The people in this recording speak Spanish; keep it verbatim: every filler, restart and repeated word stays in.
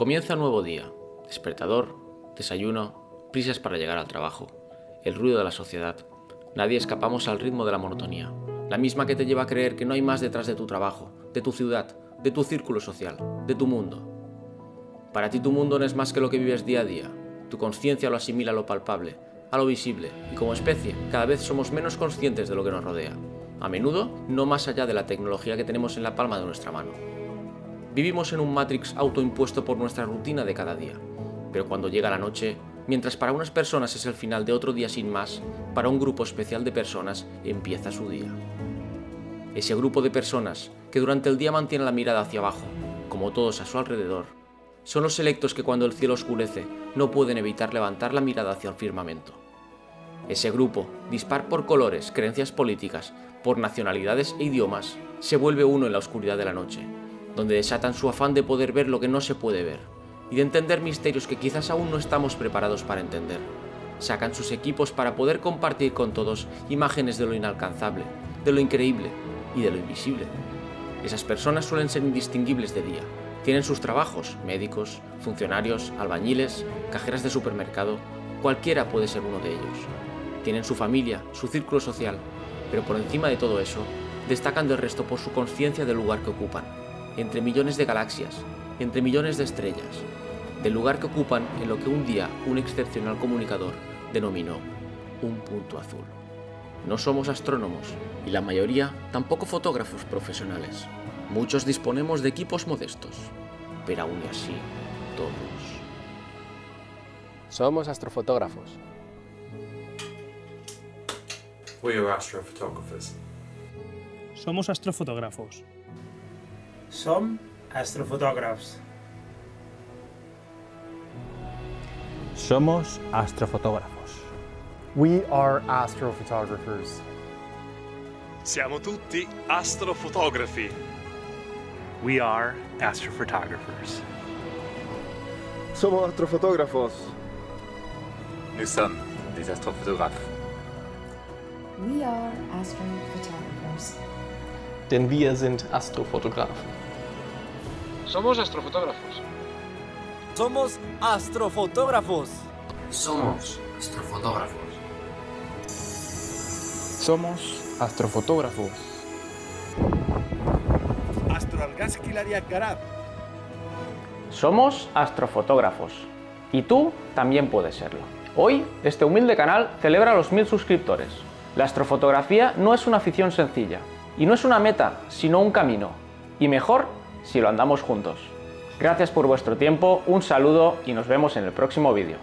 Comienza un nuevo día, despertador, desayuno, prisas para llegar al trabajo, el ruido de la sociedad. Nadie escapamos al ritmo de la monotonía, la misma que te lleva a creer que no hay más detrás de tu trabajo, de tu ciudad, de tu círculo social, de tu mundo. Para ti tu mundo no es más que lo que vives día a día. Tu conciencia lo asimila a lo palpable, a lo visible, y como especie cada vez somos menos conscientes de lo que nos rodea, a menudo no más allá de la tecnología que tenemos en la palma de nuestra mano. Vivimos en un matrix autoimpuesto por nuestra rutina de cada día, pero cuando llega la noche, mientras para unas personas es el final de otro día sin más, para un grupo especial de personas empieza su día. Ese grupo de personas que durante el día mantiene la mirada hacia abajo, como todos a su alrededor, son los selectos que cuando el cielo oscurece no pueden evitar levantar la mirada hacia el firmamento. Ese grupo, dispar por colores, creencias políticas, por nacionalidades e idiomas, se vuelve uno en la oscuridad de la noche, donde desatan su afán de poder ver lo que no se puede ver, y de entender misterios que quizás aún no estamos preparados para entender. Sacan sus equipos para poder compartir con todos imágenes de lo inalcanzable, de lo increíble y de lo invisible. Esas personas suelen ser indistinguibles de día. Tienen sus trabajos, médicos, funcionarios, albañiles, cajeras de supermercado, cualquiera puede ser uno de ellos. Tienen su familia, su círculo social, pero por encima de todo eso, destacan del resto por su conciencia del lugar que ocupan, entre millones de galaxias, entre millones de estrellas, del lugar que ocupan en lo que un día un excepcional comunicador denominó un punto azul. No somos astrónomos, y la mayoría tampoco fotógrafos profesionales. Muchos disponemos de equipos modestos, pero aún así, todos somos astrofotógrafos. We are astrophotographers. Somos astrofotógrafos. Som astrofotógrafos. Somos astrofotógrafos. We are astrophotographers. Siamo tutti astrofotografi. We are astrophotographers. Somos astrofotógrafos. Nous sommes des astrophotographes. We are astrophotographers. Denn wir sind Astrofotografen. Somos astrofotógrafos. Somos astrofotógrafos. Somos astrofotógrafos. Somos astrofotógrafos. Somos astrofotógrafos, y tú también puedes serlo. Hoy, este humilde canal celebra los mil suscriptores. La astrofotografía no es una afición sencilla, y no es una meta, sino un camino, y mejor si lo andamos juntos. Gracias por vuestro tiempo, un saludo y nos vemos en el próximo vídeo.